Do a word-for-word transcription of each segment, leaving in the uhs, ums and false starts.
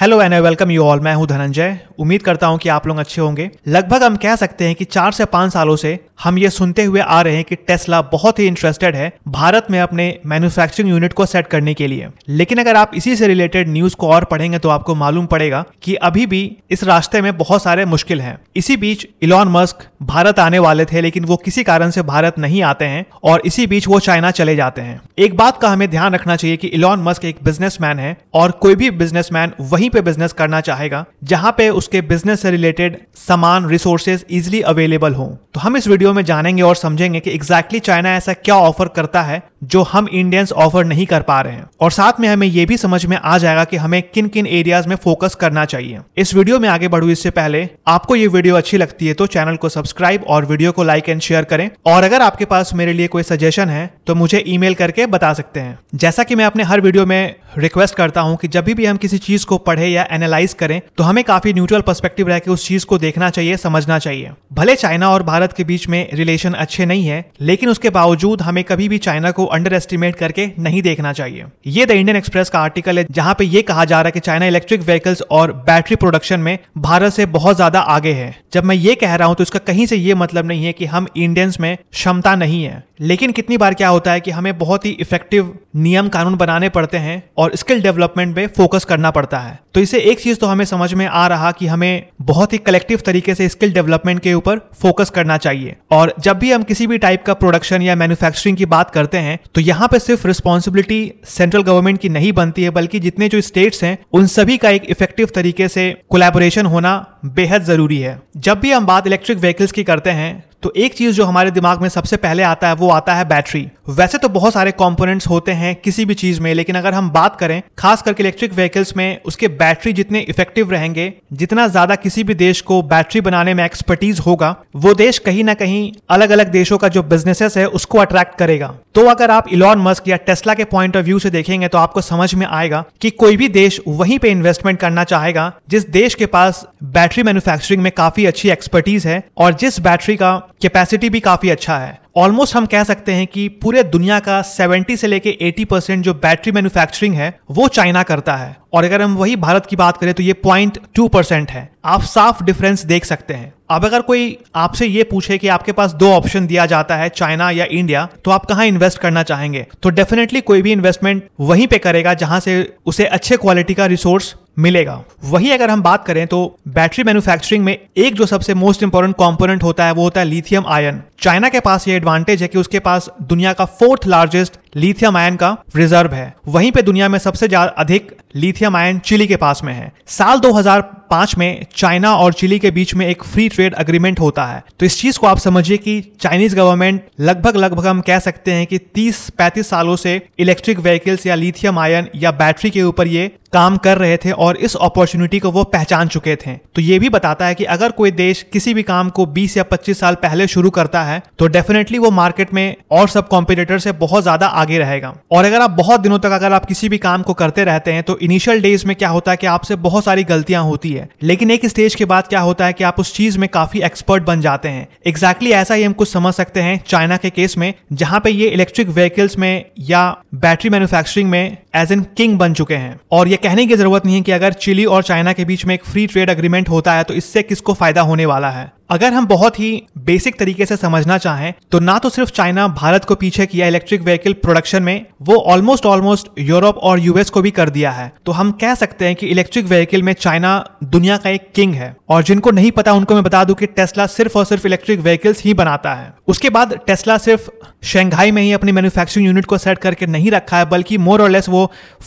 Hello and welcome you all. मैं हूं धनंजय। उम्मीद करता हूं कि आप लोग अच्छे होंगे। लगभग हम कह सकते हैं कि चार से पांच सालों से हम ये सुनते हुए आ रहे हैं कि टेस्ला बहुत ही इंटरेस्टेड है भारत में अपने मैन्युफैक्चरिंग यूनिट को सेट करने के लिए। लेकिन अगर आप इसी से रिलेटेड न्यूज को और पढ़ेंगे तो आपको मालूम पड़ेगा कि अभी भी इस रास्ते में बहुत सारे मुश्किल हैं। इसी बीच इलॉन मस्क भारत आने वाले थे, लेकिन वो किसी कारण से भारत नहीं आते हैं और इसी बीच वो चाइना चले जाते हैं। एक बात का हमें ध्यान रखना चाहिए कि इलॉन मस्क एक बिजनेसमैन है और कोई भी बिजनेसमैन वहीं पे बिजनेस करना चाहेगा जहां पे उसके बिजनेस से रिलेटेड सामान, रिसोर्सेज इजिली अवेलेबल हो। तो हम इस वीडियो में जानेंगे और समझेंगे कि एग्जैक्टली चाइना ऐसा क्या ऑफर करता है जो हम इंडियंस ऑफर नहीं कर पा रहे हैं, और साथ में हमें यह भी समझ में आ जाएगा कि हमें किन किन एरियाज में फोकस करना चाहिए। इस वीडियो में आगे बढ़ूं इससे पहले, आपको ये वीडियो अच्छी लगती है तो चैनल को सब्सक्राइब और वीडियो को लाइक एंड शेयर करें, और अगर आपके पास मेरे लिए कोई सजेशन है तो मुझे ईमेल करके बता सकते हैं। जैसा कि मैं अपने हर वीडियो में रिक्वेस्ट करता हूं कि जब भी हम किसी चीज को पढ़े या एनालाइज करें तो हमें काफी न्यूट्रल पर्सपेक्टिव रह के उस चीज को देखना चाहिए, समझना चाहिए। भले चाइना और भारत के बीच में रिलेशन अच्छे नहीं है, लेकिन उसके बावजूद हमें कभी भी चाइना को अंडर एस्टिमेट करके नहीं देखना चाहिए। ये द इंडियन एक्सप्रेस का आर्टिकल है जहां पे ये कहा जा रहा है कि चाइना इलेक्ट्रिक व्हीकल्स और बैटरी प्रोडक्शन में भारत से बहुत ज्यादा आगे है। जब मैं ये कह रहा हूं तो इसका कहीं से ये मतलब नहीं है कि हम इंडियंस में क्षमता नहीं है, लेकिन कितनी बार क्या होता है कि हमें बहुत ही इफेक्टिव नियम कानून बनाने पड़ते हैं और स्किल डेवलपमेंट पे फोकस करना पड़ता है। तो इससे एक चीज तो हमें समझ में आ रहा कि हमें बहुत ही कलेक्टिव तरीके से स्किल डेवलपमेंट के ऊपर फोकस करना चाहिए। और जब भी हम किसी भी टाइप का प्रोडक्शन या मैन्युफैक्चरिंग की बात करते हैं तो यहाँ पे सिर्फ रिस्पॉन्सिबिलिटी सेंट्रल गवर्नमेंट की नहीं बनती है, बल्कि जितने जो स्टेट्स हैं उन सभी का एक इफेक्टिव तरीके से कोलैबोरेशन होना बेहद जरूरी है। जब भी हम बात इलेक्ट्रिक व्हीकल्स की करते हैं तो एक चीज जो हमारे दिमाग में सबसे पहले आता है वो आता है बैटरी। वैसे तो बहुत सारे कंपोनेंट्स होते हैं किसी भी चीज में, लेकिन अगर हम बात करें खास करके इलेक्ट्रिक व्हीकल्स में, उसके बैटरी जितने इफेक्टिव रहेंगे, जितना ज्यादा किसी भी देश को बैटरी बनाने में एक्सपर्टीज होगा, वो देश कहीं ना कहीं अलग अलग देशों का जो बिजनेसेस है उसको अट्रैक्ट करेगा। तो अगर आप इलॉन मस्क या टेस्ला के पॉइंट ऑफ व्यू से देखेंगे तो आपको समझ में आएगा कि कोई भी देश वहीं पे इन्वेस्टमेंट करना चाहेगा जिस देश के पास बैटरी मैन्युफैक्चरिंग में काफी अच्छी एक्सपर्टीज है और जिस बैटरी का कैपेसिटी भी काफी अच्छा है। ऑलमोस्ट हम कह सकते हैं कि पूरे दुनिया का सत्तर से लेके अस्सी परसेंट जो बैटरी मैन्युफैक्चरिंग है वो चाइना करता है, और अगर हम वही भारत की बात करें तो ये पॉइंट टू परसेंट है। आप साफ डिफरेंस देख सकते हैं। अब अगर कोई आपसे ये पूछे कि आपके पास दो ऑप्शन दिया जाता है, चाइना या इंडिया, तो आप कहाँ इन्वेस्ट करना चाहेंगे, तो डेफिनेटली कोई भी इन्वेस्टमेंट वहीं पे करेगा जहां से उसे अच्छे क्वालिटी का रिसोर्स मिलेगा। वही अगर हम बात करें तो बैटरी मैन्युफैक्चरिंग में एक जो सबसे मोस्ट इंपॉर्टेंट कंपोनेंट होता है वो होता है लिथियम आयन। चाइना के पास ये एडवांटेज है कि उसके पास दुनिया का फोर्थ लार्जेस्ट लिथियम आयन का रिजर्व है। वहीं पे दुनिया में सबसे ज्यादा अधिक लिथियम आयन चिली के पास में है। साल दो हज़ार पांच में चाइना और चिली के बीच में एक फ्री ट्रेड अग्रीमेंट होता है। तो इस चीज को आप समझिए कि चाइनीज गवर्नमेंट लगभग लगभग हम कह सकते हैं कि तीस पैंतीस सालों से इलेक्ट्रिक व्हीकल्स या लिथियम आयन या बैटरी के ऊपर ये काम कर रहे थे और इस अपॉर्चुनिटी को वो पहचान चुके थे। तो ये भी बताता है कि अगर कोई देश किसी भी काम को बीस या पच्चीस साल पहले शुरू करता है तो डेफिनेटली वो मार्केट में और सब कॉम्पिटिटर से बहुत ज्यादा आगे रहेगा। और अगर आप बहुत दिनों तक अगर आप किसी भी काम को करते रहते हैं तो इनिशियल डेज में क्या होता है कि आपसे बहुत सारी गलतियां होती है, लेकिन एक स्टेज के बाद क्या होता है कि आप उस चीज में काफी एक्सपर्ट बन जाते हैं। एग्जैक्टली ऐसा ही हम कुछ समझ सकते हैं चाइना के केस में, जहां पे ये इलेक्ट्रिक व्हीकल्स में या बैटरी मैन्युफैक्चरिंग में एज एन किंग बन चुके हैं। और ये कहने की जरूरत नहीं है कि अगर चिली और चाइना के बीच में एक फ्री ट्रेड अग्रीमेंट होता है तो इससे किसको फायदा होने वाला है। अगर हम बहुत ही बेसिक तरीके से समझना चाहें तो ना तो सिर्फ चाइना भारत को पीछे किया इलेक्ट्रिक व्हीकल प्रोडक्शन में, वो ऑलमोस्ट ऑलमोस्ट यूरोप और यूएस को भी कर दिया है। तो हम कह सकते हैं कि इलेक्ट्रिक व्हीकल में चाइना दुनिया का एक किंग है। और जिनको नहीं पता उनको मैं बता दूं कि टेस्ला सिर्फ और सिर्फ इलेक्ट्रिक व्हीकल्स ही बनाता है। उसके बाद टेस्ला सिर्फ शंघाई में ही अपनी मैन्युफैक्चरिंग यूनिट को सेट करके नहीं रखा है, बल्कि मोर और लेस वो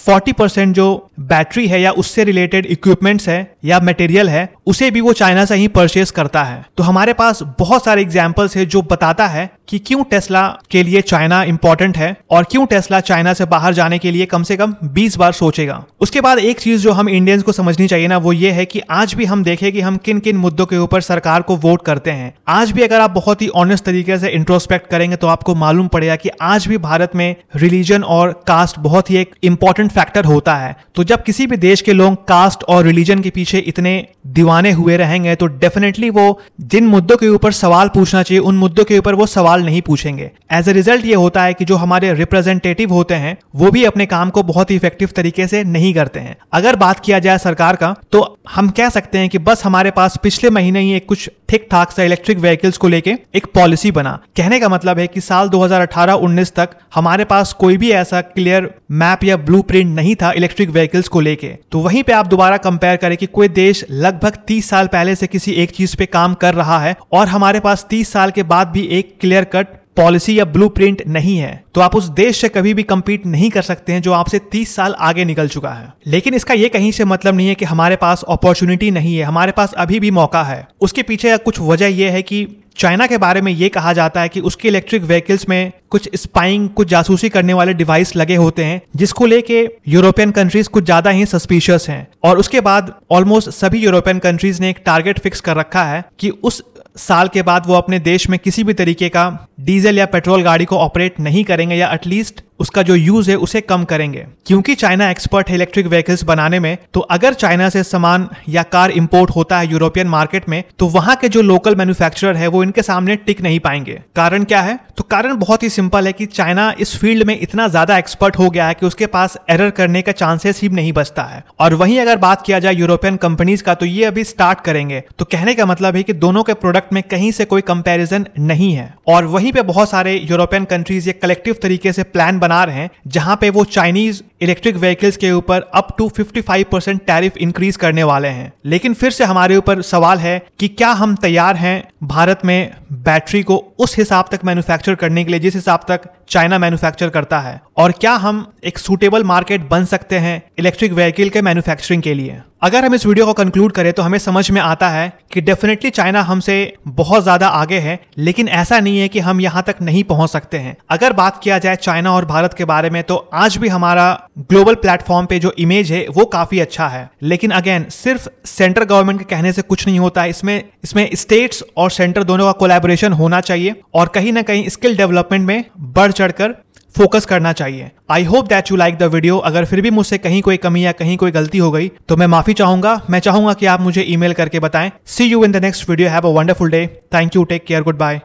चालीस परसेंट जो बैटरी है या उससे रिलेटेड इक्विपमेंट्स है या मटेरियल है उसे भी वो चाइना से ही परचेस करता है। तो हमारे पास बहुत सारे एग्जाम्पल्स है जो बताता है कि क्यों टेस्ला के लिए चाइना इंपॉर्टेंट है और क्यों टेस्ला चाइना से बाहर जाने के लिए कम से कम बीस बार सोचेगा। उसके बाद एक चीज जो हम इंडियंस को समझनी चाहिए ना, वो ये है कि आज भी हम देखें कि हम किन किन मुद्दों के ऊपर सरकार को वोट करते हैं। आज भी अगर आप बहुत ही ऑनेस्ट तरीके से इंट्रोस्पेक्ट करेंगे तो आपको मालूम पड़ेगा कि आज भी भारत में रिलीजन और कास्ट बहुत ही एक इंपॉर्टेंट फैक्टर होता है। तो जब किसी भी देश के लोग कास्ट और रिलीजन के पीछे इतने दीवाने जुबाने हुए रहेंगे तो डेफिनेटली वो जिन मुद्दों के ऊपर सवाल पूछना चाहिए उन मुद्दों के ऊपर वो सवाल नहीं पूछेंगे। एज अ रिजल्ट ये होता है कि जो हमारे रिप्रेजेंटेटिव होते हैं वो भी अपने काम को बहुत ही इफेक्टिव तरीके से नहीं करते हैं। अगर बात किया जाए सरकार का, तो हम कह सकते हैं कि बस हमारे पास पिछले महीने ही एक कुछ ठीक ठाक सा इलेक्ट्रिक व्हीकल्स को लेके एक पॉलिसी बना। कहने का मतलब है कि साल दो हज़ार अठारह उन्नीस तक हमारे पास कोई भी ऐसा क्लियर मैप या ब्लूप्रिंट नहीं था इलेक्ट्रिक व्हीकल्स को लेके। तो वहीं पे आप दोबारा कंपेयर करें कि कोई देश लगभग तीस साल पहले से किसी एक चीज पे काम कर रहा है और हमारे पास तीस साल के बाद भी एक क्लियर कट पॉलिसी या ब्लूप्रिंट नहीं है, तो आप उस देश से कभी भी कम्पीट नहीं कर सकते हैं जो आपसे तीस साल आगे निकल चुका है। लेकिन इसका ये कहीं से मतलब नहीं है कि हमारे पास अपॉर्चुनिटी नहीं है, हमारे पास अभी भी मौका है। उसके पीछे कुछ वजह यह है कि चाइना के बारे में ये कहा जाता है कि उसके इलेक्ट्रिक व्हीकल्स में कुछ स्पाइंग, कुछ जासूसी करने वाले डिवाइस लगे होते हैं, जिसको लेके यूरोपियन कंट्रीज कुछ ज्यादा ही सस्पिशियस हैं। और उसके बाद ऑलमोस्ट सभी यूरोपियन कंट्रीज ने एक टारगेट फिक्स कर रखा है कि उस साल के बाद वो अपने देश में किसी भी तरीके का डीजल या पेट्रोल गाड़ी को ऑपरेट नहीं करेंगे, या एटलीस्ट उसका जो यूज है उसे कम करेंगे। क्योंकि चाइना एक्सपर्ट है इलेक्ट्रिक व्हीकल्स बनाने में, तो अगर चाइना से सामान या कार इंपोर्ट होता है यूरोपियन मार्केट में, तो वहां के जो लोकल मैन्युफैक्चरर है वो इनके सामने टिक नहीं पाएंगे। कारण क्या है? तो कारण बहुत ही सिंपल है कि चाइना इस फील्ड में इतना ज्यादा एक्सपर्ट हो गया है कि उसके पास एरर करने का चांसेस ही नहीं बचता है। और वहीं अगर बात किया जाए यूरोपियन कंपनीज का, तो ये अभी स्टार्ट करेंगे, तो कहने का मतलब है कि दोनों के प्रोडक्ट में कहीं से कोई कंपेरिजन नहीं है। और वहीं पे बहुत सारे यूरोपियन कंट्रीज ये कलेक्टिव तरीके से प्लान बना रहे हैं जहां पे वो चाइनीज इलेक्ट्रिक व्हीकल्स के ऊपर अप टू पचपन परसेंट टैरिफ इंक्रीज करने वाले हैं। लेकिन फिर से हमारे ऊपर सवाल है कि क्या हम तैयार हैं भारत में बैटरी को उस हिसाब तक मैन्युफैक्चर करने के लिए जिस हिसाब तक चाइना मैन्युफैक्चर करता है, और क्या हम एक सूटेबल मार्केट बन सकते हैं इलेक्ट्रिक व्हीकल के मैन्युफैक्चरिंग के लिए। अगर हम इस वीडियो को कंक्लूड करें तो हमें समझ में आता है कि डेफिनेटली चाइना हमसे बहुत ज्यादा आगे है, लेकिन ऐसा नहीं है कि हम यहाँ तक नहीं पहुंच सकते हैं। अगर बात किया जाए चाइना और भारत के बारे में, तो आज भी हमारा ग्लोबल प्लेटफॉर्म पे जो इमेज है वो काफी अच्छा है। लेकिन अगेन, सिर्फ सेंट्रल गवर्नमेंट के कहने से कुछ नहीं होता है, इसमें इसमें स्टेट्स और सेंटर दोनों का कोलैबोरेशन होना चाहिए और कहीं ना कहीं स्किल डेवलपमेंट में बढ़ चढ़कर फोकस करना चाहिए। I hope that you like the video. अगर फिर भी मुझसे कहीं कोई कमी या कहीं कोई गलती हो गई तो मैं माफी चाहूंगा। मैं चाहूंगा कि आप मुझे ईमेल करके बताएं। See you in the next video. Have a wonderful day. Thank you. Take care. Good bye.